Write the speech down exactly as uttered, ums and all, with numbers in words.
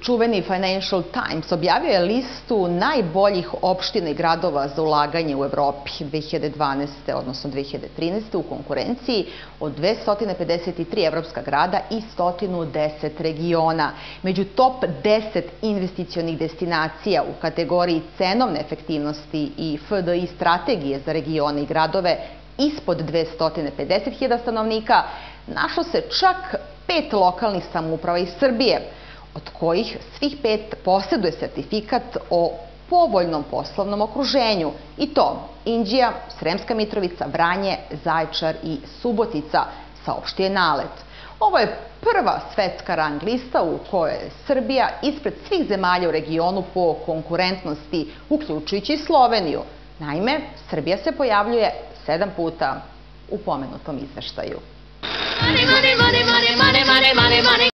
Čuveni Financial Times objavio je listu najboljih opština i gradova za ulaganje u Evropi dve hiljade dvanaeste. odnosno dve hiljade trinaeste. u konkurenciji od dvesta pedeset tri evropska grada i sto deset regiona. Među top deset investicionih destinacija u kategoriji cenovne efektivnosti i F D I strategije za regione i gradove ispod dvesta pedeset hiljada stanovnika našlo se čak pet lokalnih samouprava iz Srbije, od kojih svih pet posjeduje sertifikat o povoljnom poslovnom okruženju. I to Inđija, Sremska Mitrovica, Vranje, Zaječar i Subotica, saopštio je NALED. Ovo je prva svetska rang lista u kojoj je Srbija ispred svih zemalja u regionu po konkurentnosti, uključujući i Sloveniju. Naime, Srbija se pojavljuje sedam puta u pomenutom izveštaju.